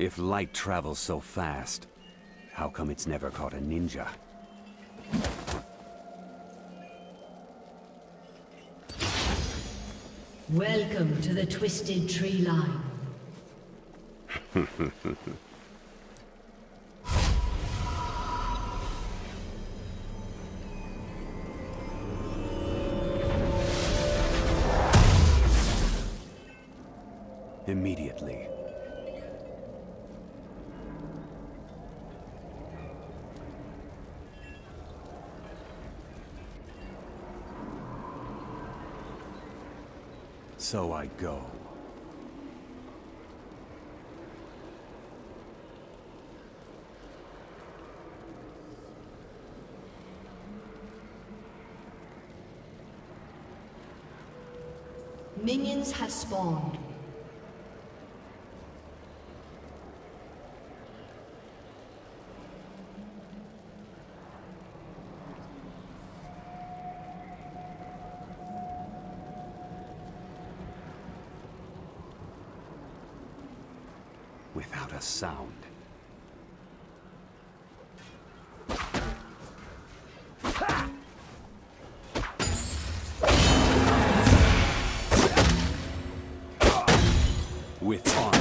If light travels so fast, how come it's never caught a ninja? Welcome to the Twisted Tree Line. Immediately. So I go. Minions have spawned. Without a sound. With honor.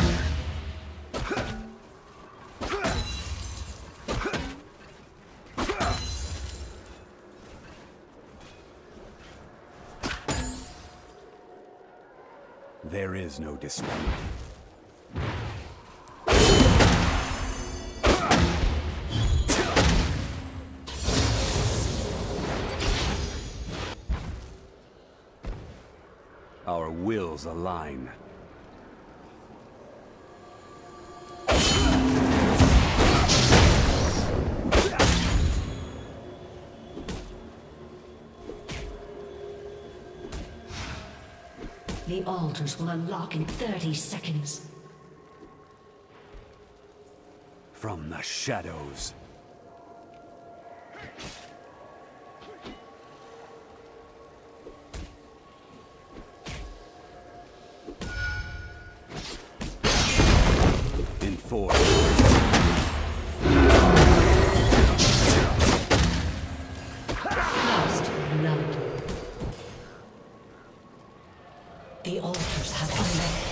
There is no display. Our wills align. The altars will unlock in 30 seconds. From the shadows. Four. Lost blood. The altars have unlocked.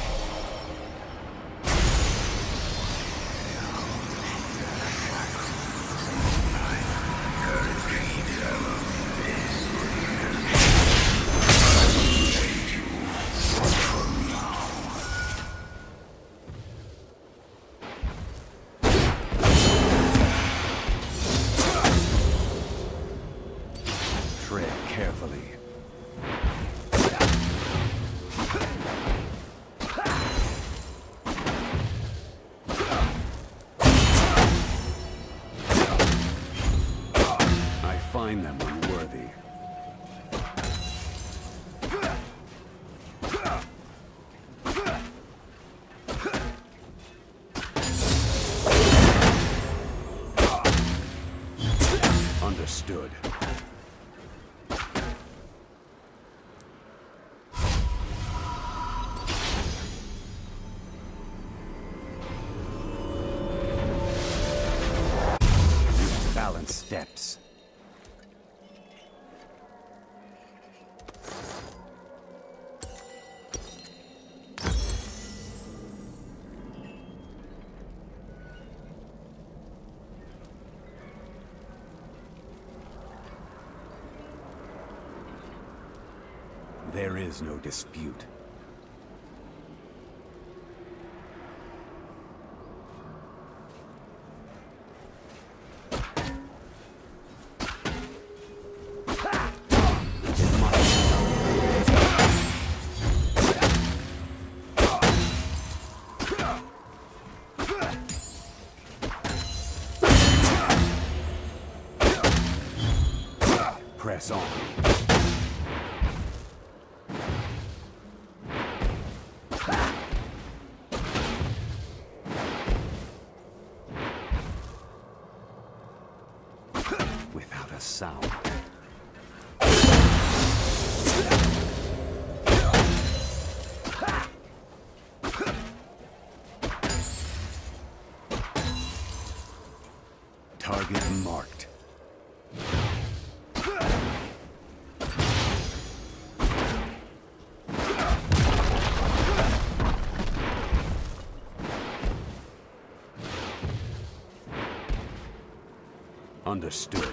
Find them unworthy. Understood. Balance steps. There is no dispute. Press on. Without a sound. Understood.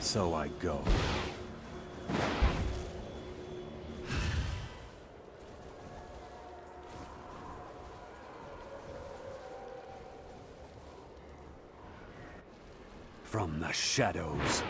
So I go. From the shadows.